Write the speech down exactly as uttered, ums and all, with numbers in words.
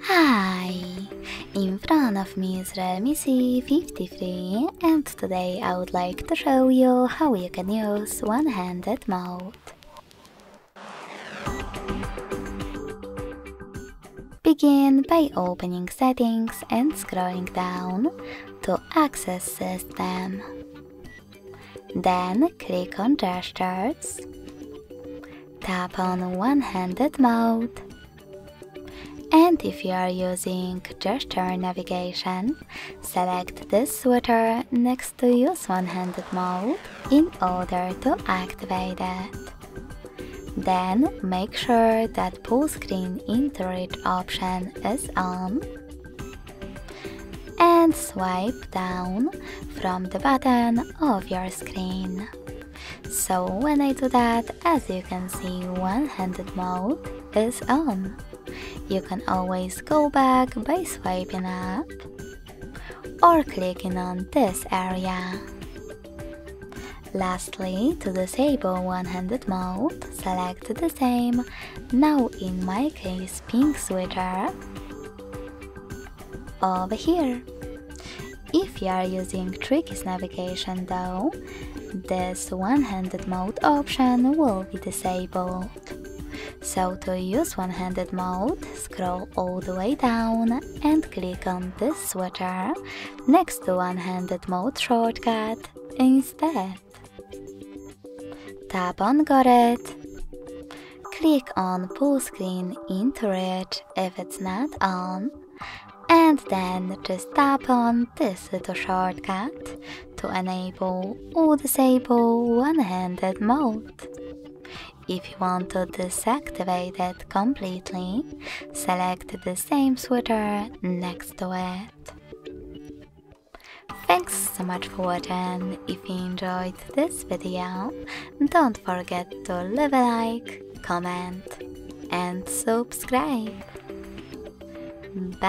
Hi, in front of me is Realme C fifty-three and today I would like to show you how you can use one-handed mode. Begin by opening settings and scrolling down to access system. Then click on gestures, tap on one-handed mode. And if you are using gesture navigation, select this sweater next to use one-handed mode in order to activate it. Then make sure that pull screen into reach option is on. And swipe down from the button of your screen. So when I do that, as you can see, one-handed mode is on. You can always go back by swiping up or clicking on this area. Lastly, to disable one-handed mode, select the same, now in my case pink sweater, over here. If you are using trickies navigation though, this one-handed mode option will be disabled. So to use one-handed mode, scroll all the way down and click on this sweater next to one-handed mode shortcut instead. Tap on Got It. Click on Pull Screen into Reach if it's not on. And then just tap on this little shortcut to enable or disable one-handed mode. If you want to deactivate it completely, select the same sweater next to it. Thanks so much for watching. If you enjoyed this video, don't forget to leave a like, comment and subscribe. Bye!